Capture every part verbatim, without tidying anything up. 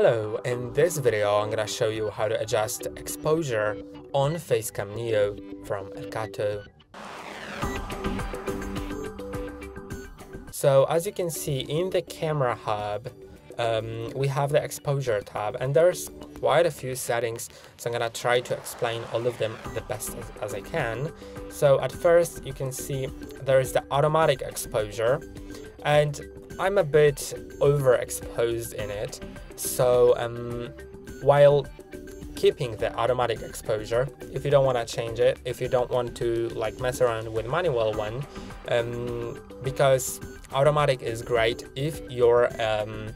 Hello, in this video I'm gonna show you how to adjust exposure on Facecam Neo from Elgato. So as you can see in the Camera Hub, um, we have the exposure tab and there's quite a few settings, so I'm gonna try to explain all of them the best as, as I can. So at first you can see there is the automatic exposure, and I'm a bit overexposed in it, so um, while keeping the automatic exposure, if you don't want to change it, if you don't want to like mess around with manual one, um, because automatic is great if your um,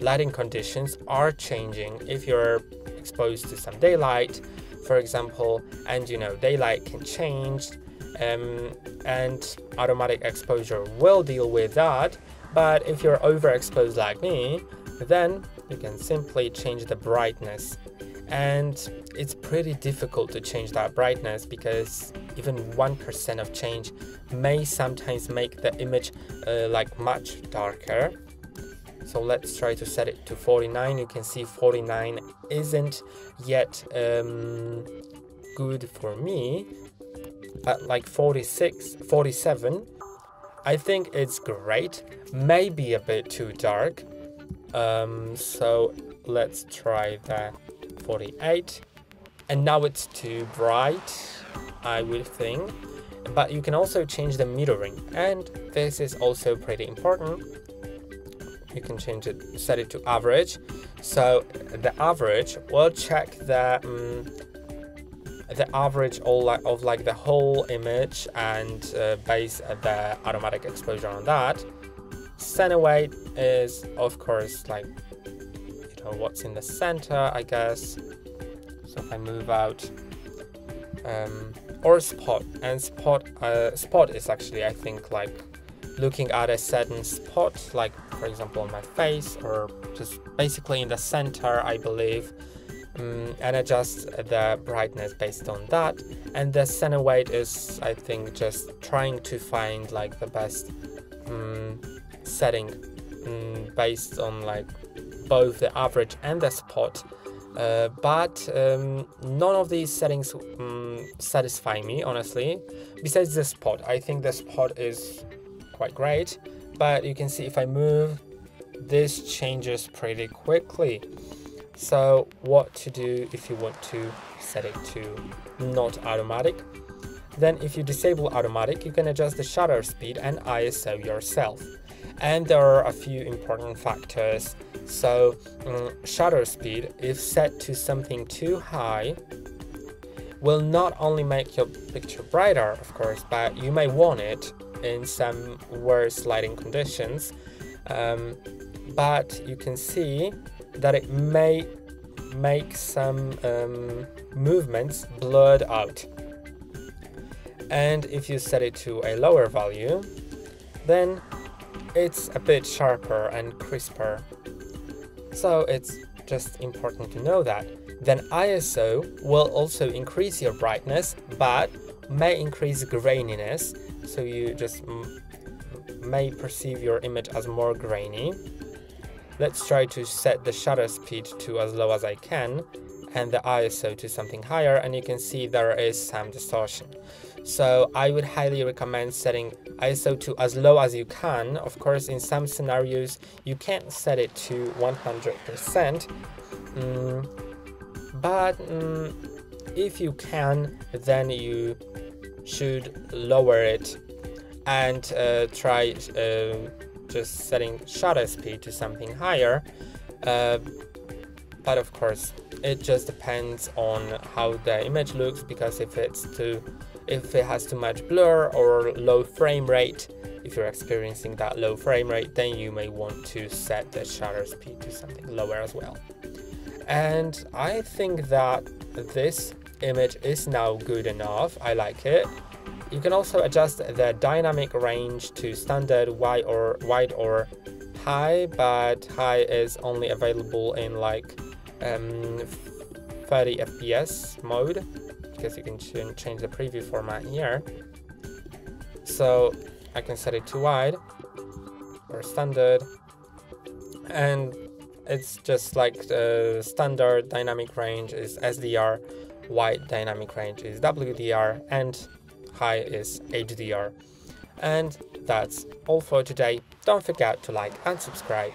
lighting conditions are changing, if you're exposed to some daylight, for example, and you know daylight can change, um, and automatic exposure will deal with that. But if you're overexposed like me, then you can simply change the brightness. And it's pretty difficult to change that brightness because even one percent of change may sometimes make the image uh, like much darker. So let's try to set it to forty-nine. You can see forty-nine isn't yet um, good for me, but like forty-six, forty-seven. I think it's great, maybe a bit too dark, um, so let's try that forty-eight, and now it's too bright, I would think. But you can also change the metering, and this is also pretty important. You can change it, set it to average, so the average will check the um, the average all of like the whole image and uh, base the automatic exposure on that. Center weight is of course like you know what's in the center, I guess. So if I move out, um, or spot, and spot uh, spot is actually I think like looking at a certain spot, like for example on my face or just basically in the center, I believe. Um, and adjust the brightness based on that, and the center weight is I think just trying to find like the best um, setting um, based on like both the average and the spot, uh, but um, none of these settings um, satisfy me honestly, besides the spot. I think the spot is quite great, but you can see if I move, this changes pretty quickly. So what to do if you want to set it to not automatic? Then if you disable automatic, you can adjust the shutter speed and I S O yourself. And there are a few important factors. So um, shutter speed, if set to something too high, will not only make your picture brighter, of course, but you may want it in some worse lighting conditions. Um, but you can see that it may make some um, movements blurred out. And if you set it to a lower value, then it's a bit sharper and crisper. So it's just important to know that. Then I S O will also increase your brightness, but may increase graininess, so you just m may perceive your image as more grainy. Let's try to set the shutter speed to as low as I can and the I S O to something higher, and you can see there is some distortion. So I would highly recommend setting I S O to as low as you can. Of course, in some scenarios you can't set it to one hundred percent, um, but um, if you can, then you should lower it and uh, try uh, just setting shutter speed to something higher, uh, but of course it just depends on how the image looks, because if it's too, if it has too much blur or low frame rate, if you're experiencing that low frame rate, then you may want to set the shutter speed to something lower as well. And I think that this image is now good enough. I like it. You can also adjust the dynamic range to standard, wide or wide or high, but high is only available in like um, thirty F P S mode, because you can ch change the preview format here. So I can set it to wide or standard, and it's just like the standard dynamic range is S D R, wide dynamic range is W D R, and high is H D R. And that's all for today. Don't forget to like and subscribe.